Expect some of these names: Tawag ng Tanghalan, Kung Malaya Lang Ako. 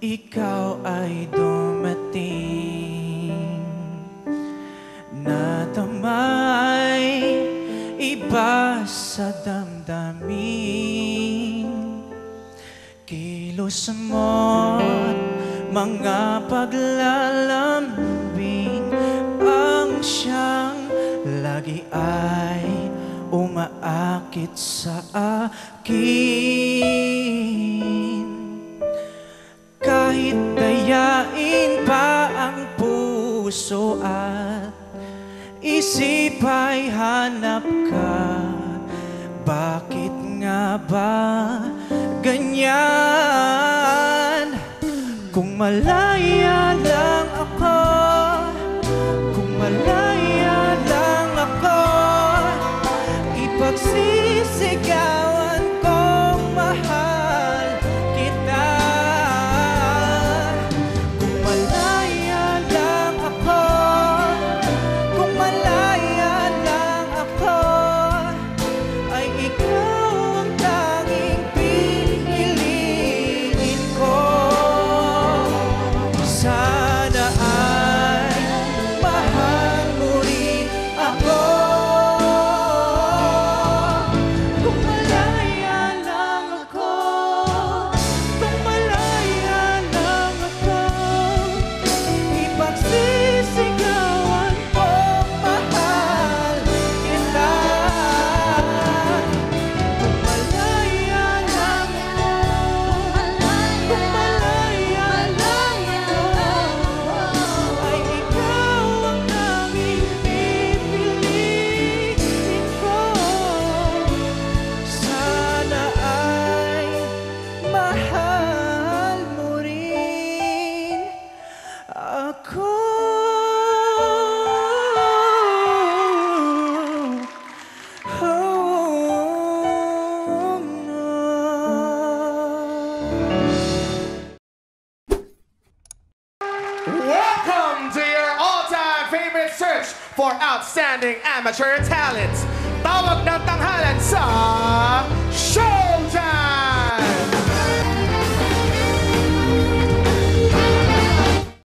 ikaw ay dumating. Natamay iba sa damdamin. Kilos mo't mga paglalambing ang siyang lagi ay umaakit sa akin. Kahit dayain pa ang puso at isip ay hanap ka. Bakit nga ba ganyan? Kung malaya lang ako, kung malaya lang ako, ipagsisigawan kong mahal. For outstanding amateur talents, Tawag ng Tanghalan sa